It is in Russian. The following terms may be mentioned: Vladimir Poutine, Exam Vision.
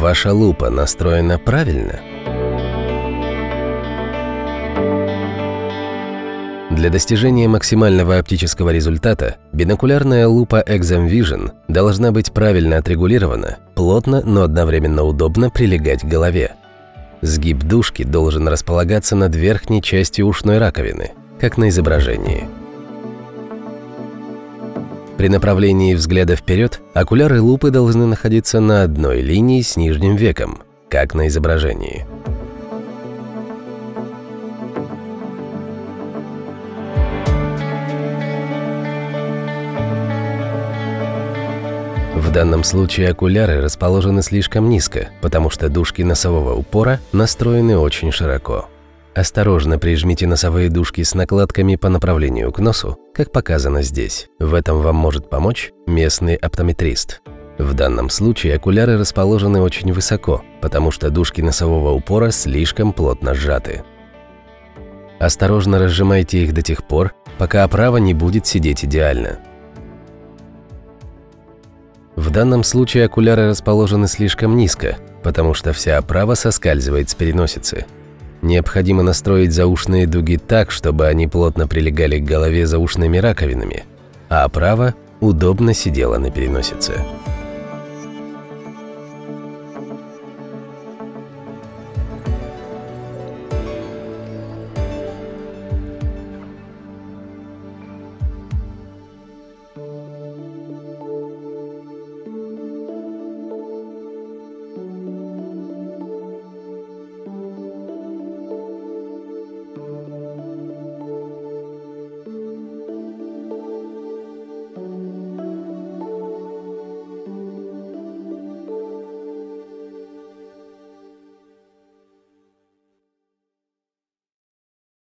Ваша лупа настроена правильно? Для достижения максимального оптического результата бинокулярная лупа Exam Vision должна быть правильно отрегулирована, плотно, но одновременно удобно прилегать к голове. Сгиб дужки должен располагаться над верхней частью ушной раковины, как на изображении. При направлении взгляда вперед окуляры лупы должны находиться на одной линии с нижним веком, как на изображении. В данном случае окуляры расположены слишком низко, потому что дужки носового упора настроены очень широко. Осторожно прижмите носовые дужки с накладками по направлению к носу, как показано здесь. В этом вам может помочь местный оптометрист. В данном случае окуляры расположены очень высоко, потому что дужки носового упора слишком плотно сжаты. Осторожно разжимайте их до тех пор, пока оправа не будет сидеть идеально. В данном случае окуляры расположены слишком низко, потому что вся оправа соскальзывает с переносицы. Необходимо настроить заушные дуги так, чтобы они плотно прилегали к голове заушными раковинами, а оправа удобно сидела на переносице.